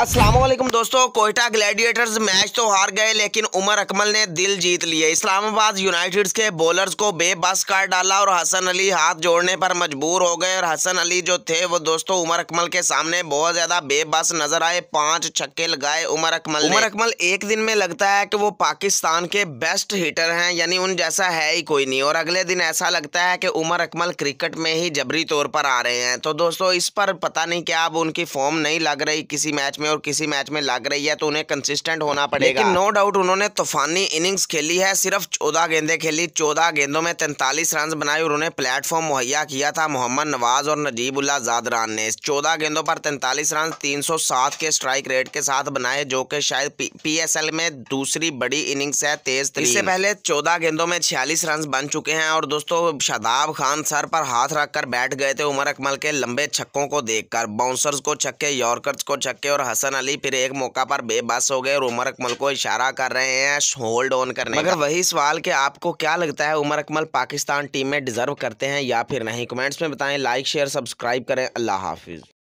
अस्सलामुअलैकुम दोस्तों, Quetta Gladiators match तो हार गए लेकिन उमर अकमल ने दिल जीत लिए। इस्लामाबाद यूनाइटेड के बॉलर्स को बेबस कर डाला और हसन अली हाथ जोड़ने पर मजबूर हो गए। और हसन अली जो थे वो दोस्तों उमर अकमल के सामने बहुत ज़्यादा बेबस नजर आए। 5 छक्के लगाए उमर अकमल। एक दिन में लगता है कि वो पाकिस्तान के बेस्ट हिटर हैं, यानी उन जैसा है ही कोई नहीं। और अगले दिन ऐसा लगता है कि उमर अकमल क्रिकेट में ही जबरी तौर पर आ रहे हैं। तो दोस्तों इस पर पता नहीं क्या अब उनकी फॉर्म नहीं लग रही किसी मैच में और किसी मैच में लग रही है, तो उन्हें कंसिस्टेंट होना पड़ेगा। लेकिन नो डाउट उन्होंने तूफानी इनिंग्स खेली है। सिर्फ 14 गेंदें खेली, 14 गेंदों में 43 रन बनाए और उन्हें प्लेटफॉर्म मुहैया किया था मोहम्मद नवाज और नजीबुल्लाह जादरान ने। 14 गेंदों पर 43 रन 307 के स्ट्राइक रेट के साथ बनाए, जो कि शायद PSL में दूसरी बड़ी इनिंग्स है। तेज इससे पहले 14 गेंदों में 46 रन बन चुके हैं। और दोस्तों शादाब खान सर पर हाथ रखकर बैठ गए थे उमर अकमल के लंबे छक्कों को देखकर। बाउंसर्स को छक्के, यॉर्कर्स को छक्के और हसन अली फिर एक मौका पर बेबस हो गए और उमर अकमल को इशारा कर रहे हैं होल्ड ऑन करने का। मगर वही सवाल कि आपको क्या लगता है उमर अकमल पाकिस्तान टीम में डिजर्व करते हैं या फिर नहीं? कमेंट्स में बताएं। लाइक शेयर सब्सक्राइब करें। अल्लाह हाफिज।